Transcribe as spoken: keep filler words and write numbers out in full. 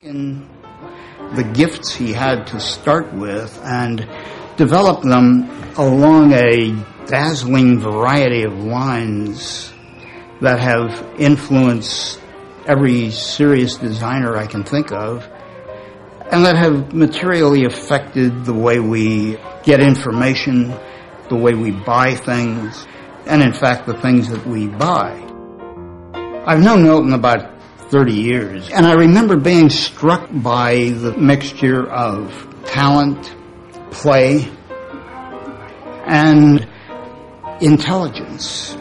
In the gifts he had to start with and develop them along a dazzling variety of lines that have influenced every serious designer I can think of and that have materially affected the way we get information, the way we buy things, and in fact the things that we buy. I've known Milton about thirty years, and I remember being struck by the mixture of talent, play, and intelligence.